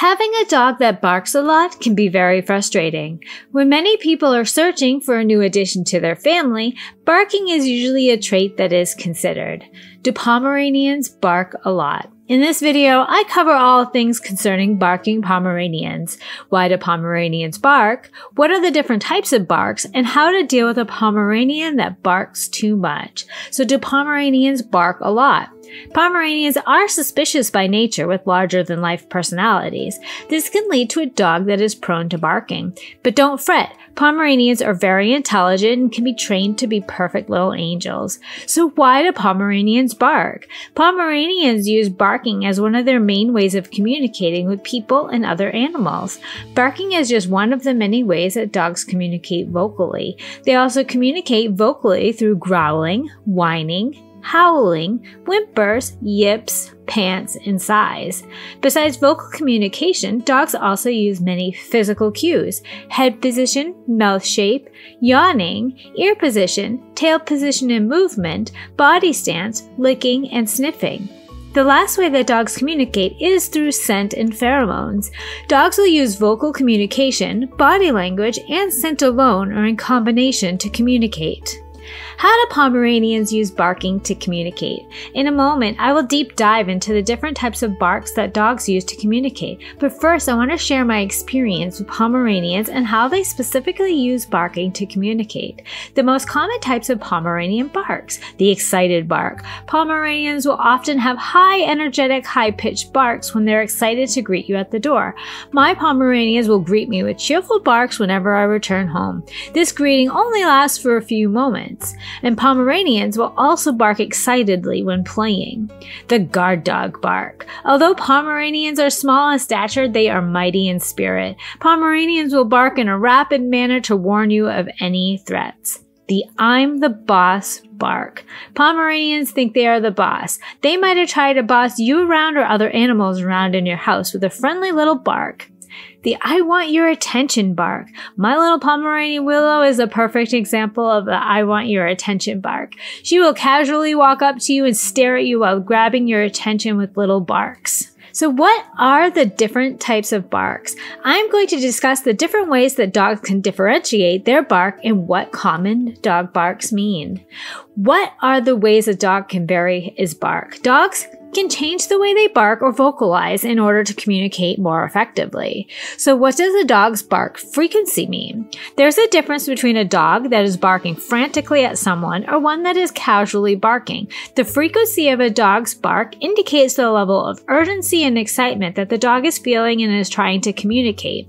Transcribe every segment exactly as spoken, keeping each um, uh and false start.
Having a dog that barks a lot can be very frustrating. When many people are searching for a new addition to their family, barking is usually a trait that is considered. Do Pomeranians bark a lot? In this video, I cover all things concerning barking Pomeranians. Why do Pomeranians bark? What are the different types of barks? And how to deal with a Pomeranian that barks too much. So do Pomeranians bark a lot? Pomeranians are suspicious by nature with larger-than-life personalities. This can lead to a dog that is prone to barking. But don't fret, Pomeranians are very intelligent and can be trained to be perfect little angels. So why do Pomeranians bark? Pomeranians use barking as one of their main ways of communicating with people and other animals. Barking is just one of the many ways that dogs communicate vocally. They also communicate vocally through growling, whining, howling, whimpers, yips, pants, and sighs. Besides vocal communication, dogs also use many physical cues: head position, mouth shape, yawning, ear position, tail position and movement, body stance, licking, and sniffing. The last way that dogs communicate is through scent and pheromones. Dogs will use vocal communication, body language, and scent alone or in combination to communicate. How do Pomeranians use barking to communicate? In a moment, I will deep dive into the different types of barks that dogs use to communicate. But first, I want to share my experience with Pomeranians and how they specifically use barking to communicate. The most common types of Pomeranian barks: the excited bark. Pomeranians will often have high, energetic, high-pitched barks when they're excited to greet you at the door. My Pomeranians will greet me with cheerful barks whenever I return home. This greeting only lasts for a few moments. And Pomeranians will also bark excitedly when playing. The guard dog bark. Although Pomeranians are small in stature, they are mighty in spirit. Pomeranians will bark in a rapid manner to warn you of any threats. The I'm the boss bark. Pomeranians think they are the boss. They might have tried to boss you around or other animals around in your house with a friendly little bark. The I want your attention bark. My little Pomeranian Willow is a perfect example of the I want your attention bark. She will casually walk up to you and stare at you while grabbing your attention with little barks. So what are the different types of barks? I'm going to discuss the different ways that dogs can differentiate their bark and what common dog barks mean. What are the ways a dog can vary his bark? Dogs can change the way they bark or vocalize in order to communicate more effectively. So what does a dog's bark frequency mean? There's a difference between a dog that is barking frantically at someone or one that is casually barking. The frequency of a dog's bark indicates the level of urgency and excitement that the dog is feeling and is trying to communicate.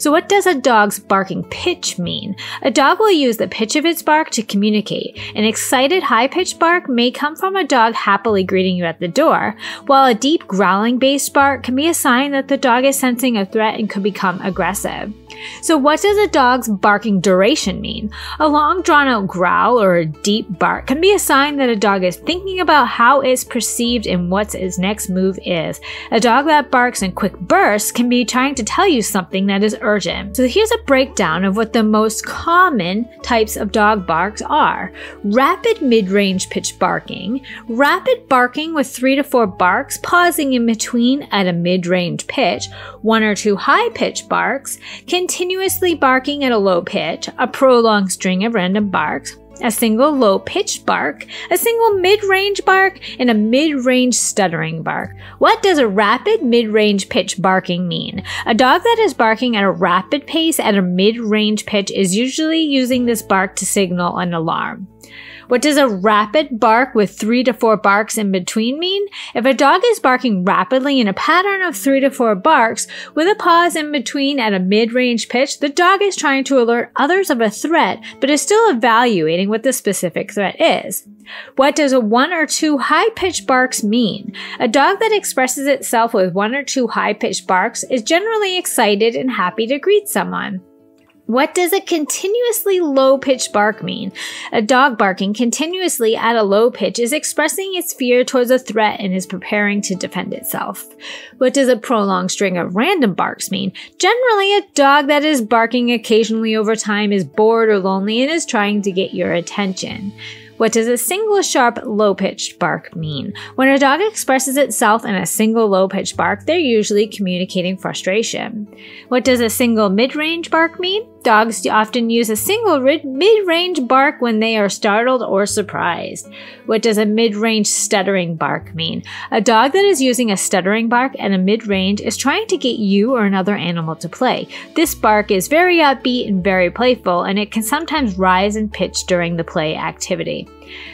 So what does a dog's barking pitch mean? A dog will use the pitch of its bark to communicate. An excited, high-pitched bark may come from a dog happily greeting you at the door, while a deep, growling-based bark can be a sign that the dog is sensing a threat and could become aggressive. So what does a dog's barking duration mean? A long, drawn-out growl or a deep bark can be a sign that a dog is thinking about how it's perceived and what its next move is. A dog that barks in quick bursts can be trying to tell you something that is urgent. So here's a breakdown of what the most common types of dog barks are. Rapid mid-range pitch barking. Rapid barking with three to four barks, pausing in between at a mid-range pitch. One or two high-pitch barks. Continuously barking at a low pitch, a prolonged string of random barks, a single low-pitched bark, a single mid-range bark, and a mid-range stuttering bark. What does a rapid mid-range pitch barking mean? A dog that is barking at a rapid pace at a mid-range pitch is usually using this bark to signal an alarm. What does a rapid bark with three to four barks in between mean? If a dog is barking rapidly in a pattern of three to four barks, with a pause in between at a mid-range pitch, the dog is trying to alert others of a threat, but is still evaluating what the specific threat is. What does a one or two high-pitched barks mean? A dog that expresses itself with one or two high-pitched barks is generally excited and happy to greet someone. What does a continuously low-pitched bark mean? A dog barking continuously at a low pitch is expressing its fear towards a threat and is preparing to defend itself. What does a prolonged string of random barks mean? Generally, a dog that is barking occasionally over time is bored or lonely and is trying to get your attention. What does a single sharp low-pitched bark mean? When a dog expresses itself in a single low-pitched bark, they're usually communicating frustration. What does a single mid-range bark mean? Dogs often use a single mid-range bark when they are startled or surprised. What does a mid-range stuttering bark mean? A dog that is using a stuttering bark and a mid-range is trying to get you or another animal to play. This bark is very upbeat and very playful, and it can sometimes rise in pitch during the play activity.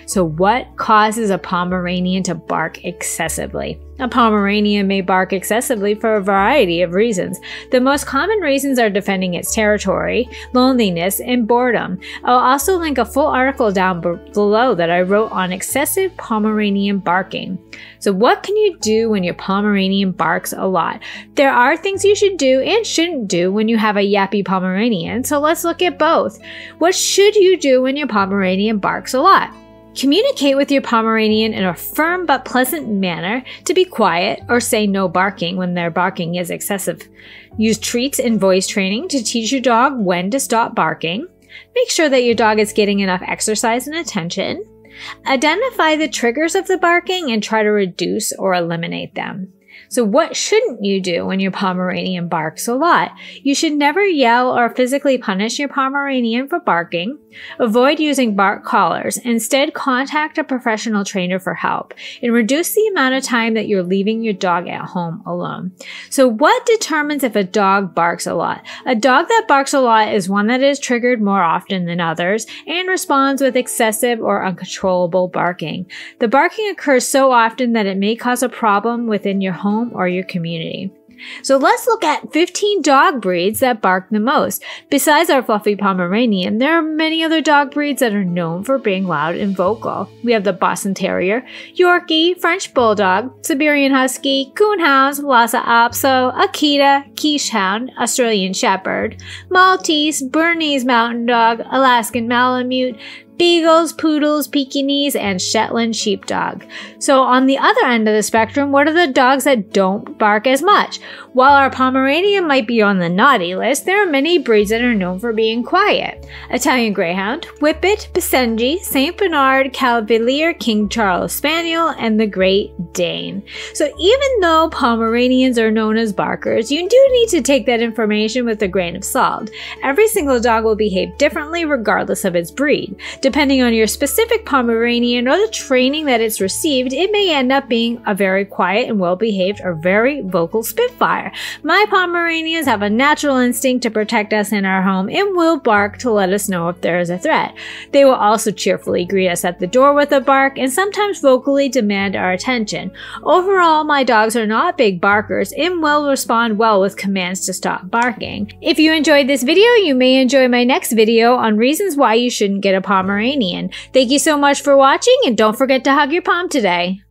So what causes a Pomeranian to bark excessively? A Pomeranian may bark excessively for a variety of reasons. The most common reasons are defending its territory, loneliness, and boredom. I'll also link a full article down below that I wrote on excessive Pomeranian barking. So what can you do when your Pomeranian barks a lot? There are things you should do and shouldn't do when you have a yappy Pomeranian, so let's look at both. What should you do when your Pomeranian barks a lot? Communicate with your Pomeranian in a firm but pleasant manner to be quiet, or say no barking when their barking is excessive. Use treats and voice training to teach your dog when to stop barking. Make sure that your dog is getting enough exercise and attention. Identify the triggers of the barking and try to reduce or eliminate them. So what shouldn't you do when your Pomeranian barks a lot? You should never yell or physically punish your Pomeranian for barking. Avoid using bark collars. Instead, contact a professional trainer for help, and reduce the amount of time that you're leaving your dog at home alone. So what determines if a dog barks a lot? A dog that barks a lot is one that is triggered more often than others and responds with excessive or uncontrollable barking. The barking occurs so often that it may cause a problem within your home or your community. So let's look at fifteen dog breeds that bark the most. Besides our fluffy Pomeranian, there are many other dog breeds that are known for being loud and vocal. We have the Boston Terrier, Yorkie, French Bulldog, Siberian Husky, Coonhound, Lhasa Apso, Akita, Quichehound, Australian Shepherd, Maltese, Bernese Mountain Dog, Alaskan Malamute, Beagles, Poodles, Pekingese, and Shetland Sheepdog. So on the other end of the spectrum, what are the dogs that don't bark as much? While our Pomeranian might be on the naughty list, there are many breeds that are known for being quiet. Italian Greyhound, Whippet, Basenji, Saint Bernard, Cavalier, King Charles Spaniel, and the Great Dane. So even though Pomeranians are known as barkers, you do need to take that information with a grain of salt. Every single dog will behave differently regardless of its breed. Depending on your specific Pomeranian or the training that it's received, it may end up being a very quiet and well-behaved or very vocal spitfire. My Pomeranians have a natural instinct to protect us in our home and will bark to let us know if there is a threat. They will also cheerfully greet us at the door with a bark and sometimes vocally demand our attention. Overall, my dogs are not big barkers and will respond well with commands to stop barking. If you enjoyed this video, you may enjoy my next video on reasons why you shouldn't get a Pomeranian. Thank you so much for watching, and don't forget to hug your pom today.